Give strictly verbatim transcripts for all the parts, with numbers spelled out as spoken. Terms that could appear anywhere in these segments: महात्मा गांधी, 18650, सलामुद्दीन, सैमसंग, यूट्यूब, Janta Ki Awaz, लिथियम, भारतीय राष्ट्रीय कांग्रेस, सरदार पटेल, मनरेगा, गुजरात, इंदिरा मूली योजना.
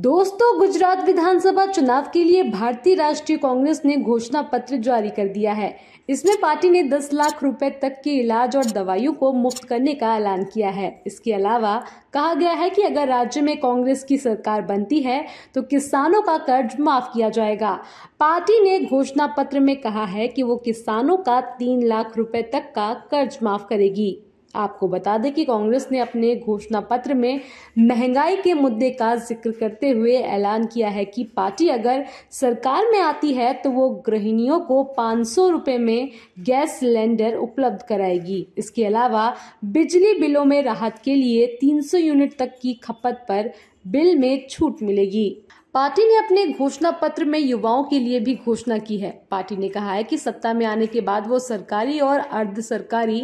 दोस्तों, गुजरात विधानसभा चुनाव के लिए भारतीय राष्ट्रीय कांग्रेस ने घोषणा पत्र जारी कर दिया है। इसमें पार्टी ने दस लाख रुपए तक के इलाज और दवाइयों को मुफ्त करने का ऐलान किया है। इसके अलावा कहा गया है कि अगर राज्य में कांग्रेस की सरकार बनती है तो किसानों का कर्ज माफ किया जाएगा। पार्टी ने घोषणा पत्र में कहा है कि वो किसानों का तीन लाख रुपए तक का कर्ज माफ करेगी। आपको बता दें कि कांग्रेस ने अपने घोषणा पत्र में महंगाई के मुद्दे का जिक्र करते हुए ऐलान किया है कि पार्टी अगर सरकार में आती है तो वो गृहिणियों को पाँच सौ रुपए में गैस सिलेंडर उपलब्ध कराएगी। इसके अलावा बिजली बिलों में राहत के लिए तीन सौ यूनिट तक की खपत पर बिल में छूट मिलेगी। पार्टी ने अपने घोषणा पत्र में युवाओं के लिए भी घोषणा की है। पार्टी ने कहा है कि सत्ता में आने के बाद वो सरकारी और अर्ध सरकारी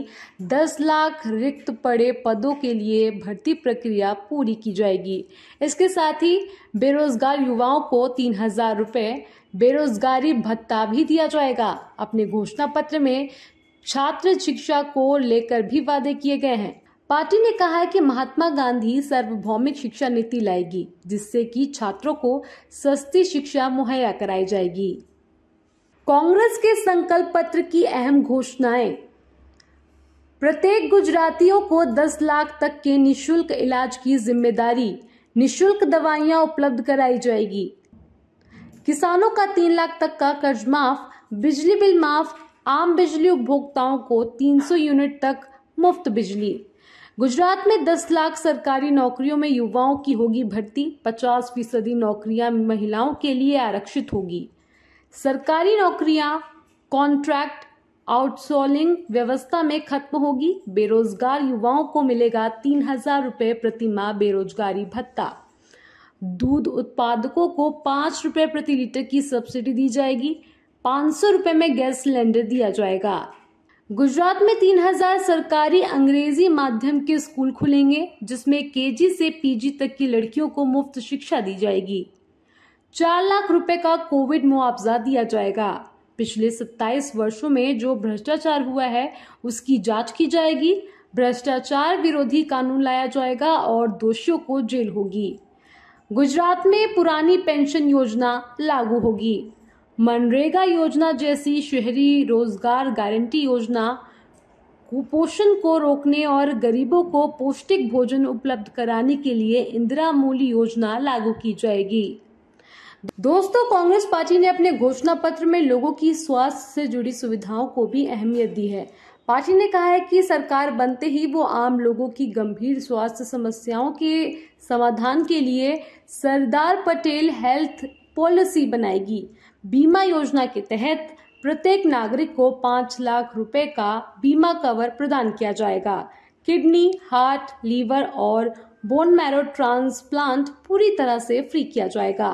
दस लाख रिक्त पड़े पदों के लिए भर्ती प्रक्रिया पूरी की जाएगी। इसके साथ ही बेरोजगार युवाओं को तीन हजार रुपये बेरोजगारी भत्ता भी दिया जाएगा। अपने घोषणा पत्र में छात्र शिक्षा को लेकर भी वादे किए गए हैं। पार्टी ने कहा है कि महात्मा गांधी सार्वभौमिक शिक्षा नीति लाएगी, जिससे कि छात्रों को सस्ती शिक्षा मुहैया कराई जाएगी। कांग्रेस के संकल्प पत्र की अहम घोषणाएं। प्रत्येक गुजरातियों को दस लाख तक के निशुल्क इलाज की जिम्मेदारी, निशुल्क दवाइयां उपलब्ध कराई जाएगी, किसानों का तीन लाख तक का कर्ज माफ, बिजली बिल माफ, आम बिजली उपभोक्ताओं को तीन सौ यूनिट तक मुफ्त बिजली। गुजरात में दस लाख सरकारी नौकरियों में युवाओं की होगी भर्ती। पचास फीसदी नौकरियां महिलाओं के लिए आरक्षित होगी। सरकारी नौकरियां कॉन्ट्रैक्ट आउटसोर्सिंग व्यवस्था में खत्म होगी। बेरोजगार युवाओं को मिलेगा तीन हजार रुपये प्रति माह बेरोजगारी भत्ता। दूध उत्पादकों को पाँच रुपये प्रति लीटर की सब्सिडी दी जाएगी। पाँच सौ रुपये में गैस सिलेंडर दिया जाएगा। गुजरात में तीन हजार सरकारी अंग्रेजी माध्यम के स्कूल खुलेंगे, जिसमें केजी से पीजी तक की लड़कियों को मुफ्त शिक्षा दी जाएगी। चार लाख रुपए का कोविड मुआवजा दिया जाएगा। पिछले सत्ताईस वर्षों में जो भ्रष्टाचार हुआ है उसकी जांच की जाएगी। भ्रष्टाचार विरोधी कानून लाया जाएगा और दोषियों को जेल होगी। गुजरात में पुरानी पेंशन योजना लागू होगी। मनरेगा योजना जैसी शहरी रोजगार गारंटी योजना कुपोषण को रोकने और गरीबों को पौष्टिक भोजन उपलब्ध कराने के लिए इंदिरा मूली योजना लागू की जाएगी। दोस्तों, कांग्रेस पार्टी ने अपने घोषणा पत्र में लोगों की स्वास्थ्य से जुड़ी सुविधाओं को भी अहमियत दी है। पार्टी ने कहा है कि सरकार बनते ही वो आम लोगों की गंभीर स्वास्थ्य समस्याओं के समाधान के लिए सरदार पटेल हेल्थ पॉलिसी बनाएगी। बीमा योजना के तहत प्रत्येक नागरिक को पाँच लाख रुपए का बीमा कवर प्रदान किया जाएगा। किडनी, हार्ट, लीवर और बोन मैरो ट्रांसप्लांट पूरी तरह से फ्री किया जाएगा।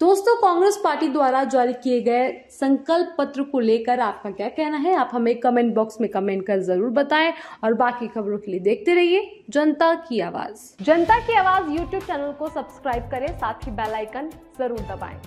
दोस्तों, कांग्रेस पार्टी द्वारा जारी किए गए संकल्प पत्र को लेकर आपका क्या कहना है, आप हमें कमेंट बॉक्स में कमेंट कर जरूर बताएं और बाकी खबरों के लिए देखते रहिए जनता की आवाज। जनता की आवाज यूट्यूब चैनल को सब्सक्राइब करें, साथ ही बेल आइकन जरूर दबाएं।